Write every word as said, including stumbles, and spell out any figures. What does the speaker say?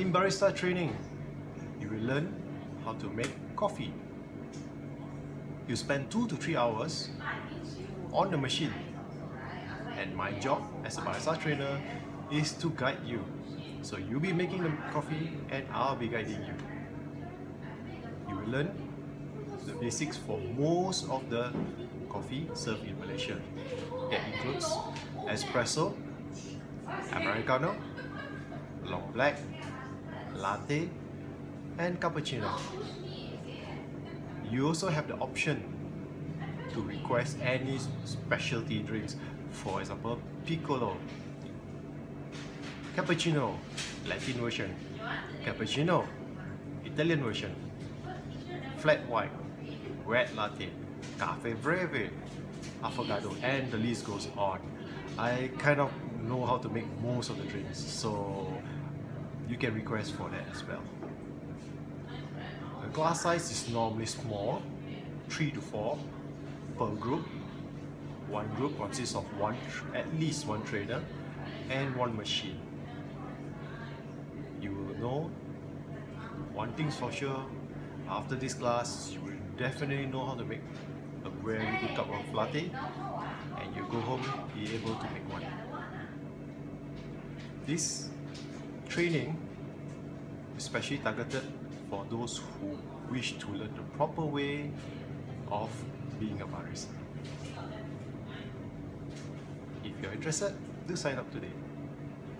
In barista training, you will learn how to make coffee. You spend two to three hours on the machine, and my job as a barista trainer is to guide you. So you'll be making the coffee and I'll be guiding you. You will learn the basics for most of the coffee served in Malaysia. That includes espresso, Americano, long black, latte and cappuccino. You also have the option to request any specialty drinks, for example piccolo, cappuccino, Latin version, cappuccino, Italian version, flat white, wet latte, cafe breve, affogato, and the list goes on. I kind of know how to make most of the drinks, so you can request for that as well. The class size is normally small, three to four per group. One group consists of one, at least one trainer and one machine. You will know one thing's for sure, after this class you will definitely know how to make a very good cup of latte, and you go home be able to make one. This training is especially targeted for those who wish to learn the proper way of being a barista. If you're interested, do sign up today.